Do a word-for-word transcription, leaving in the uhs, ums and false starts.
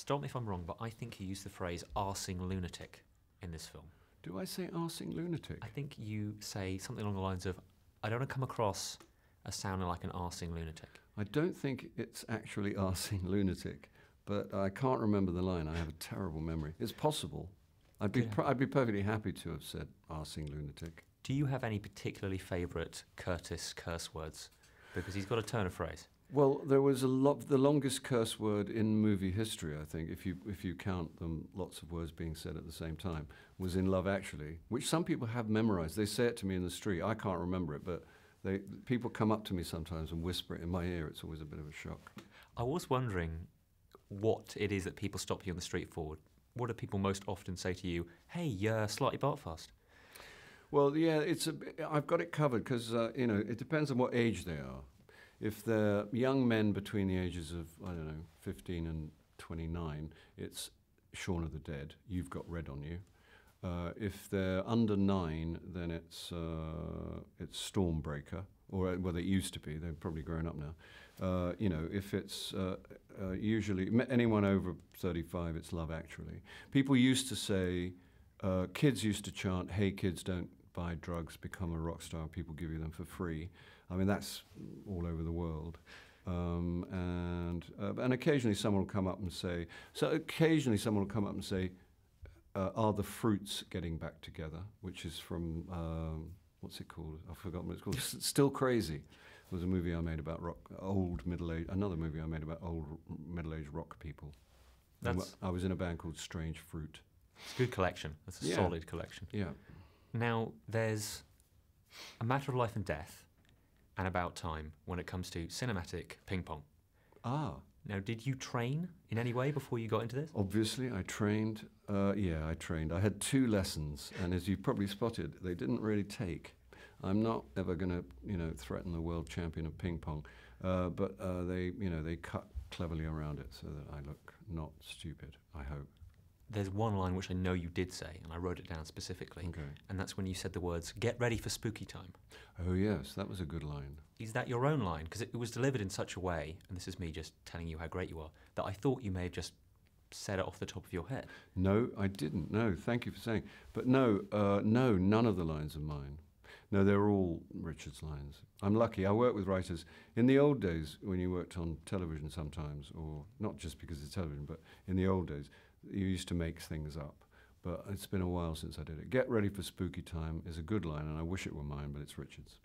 Stop me if I'm wrong, but I think you used the phrase arsing lunatic in this film. Do I say arsing lunatic? I think you say something along the lines of, I don't want to come across as sounding like an arsing lunatic. I don't think it's actually arsing lunatic, but I can't remember the line. I have a terrible memory. It's possible. I'd be, I'd be perfectly happy to have said arsing lunatic. Do you have any particularly favourite Curtis curse words? Because he's got a turn of phrase. Well, there was a lot, the longest curse word in movie history, I think, if you, if you count them, lots of words being said at the same time, was in Love Actually, which some people have memorised. They say it to me in the street. I can't remember it, but they, people come up to me sometimes and whisper it in my ear. It's always a bit of a shock. I was wondering what it is that people stop you on the street for. What do people most often say to you? Hey, you're slightly bartfast. Well, yeah, it's a, I've got it covered because, uh, you know, it depends on what age they are. If they're young men between the ages of, I don't know, fifteen and twenty-nine, it's Shaun of the Dead, You've Got Red on You. Uh, if they're under nine, then it's, uh, it's Stormbreaker, or, well, it used to be. They've probably grown up now. Uh, you know, if it's uh, uh, usually anyone over thirty-five, it's Love Actually. People used to say... Uh, kids used to chant, hey kids, don't buy drugs, become a rock star, people give you them for free. I mean, that's all over the world. Um, and, uh, and occasionally someone will come up and say, so occasionally someone will come up and say, uh, are the fruits getting back together? Which is from, um, what's it called? I've forgotten what it's called. Still Crazy. It was a movie I made about rock, old middle-aged, another movie I made about old middle-aged rock people. That's... I was in a band called Strange Fruit. It's a good collection. That's a yeah. solid collection. Yeah. Now, there's a Matter of Life and Death and About Time when it comes to cinematic ping pong. Ah. Now, did you train in any way before you got into this? Obviously, I trained. Uh, yeah, I trained. I had two lessons, and as you probably spotted, they didn't really take. I'm not ever going to, you know, threaten the world champion of ping pong, uh, but uh, they, you know, they cut cleverly around it so that I look not stupid, I hope. There's one line which I know you did say, and I wrote it down specifically, okay. And that's when you said the words, get ready for spooky time. Oh yes, that was a good line. Is that your own line? Because it was delivered in such a way, and this is me just telling you how great you are, that I thought you may have just said it off the top of your head. No, I didn't, no, thank you for saying. But no, uh, no, none of the lines are mine. No, they're all Richard's lines. I'm lucky. I work with writers. In the old days, when you worked on television sometimes, or not just because it's television, but in the old days, you used to make things up. But it's been a while since I did it. Get ready for spooky time is a good line, and I wish it were mine, but it's Richard's.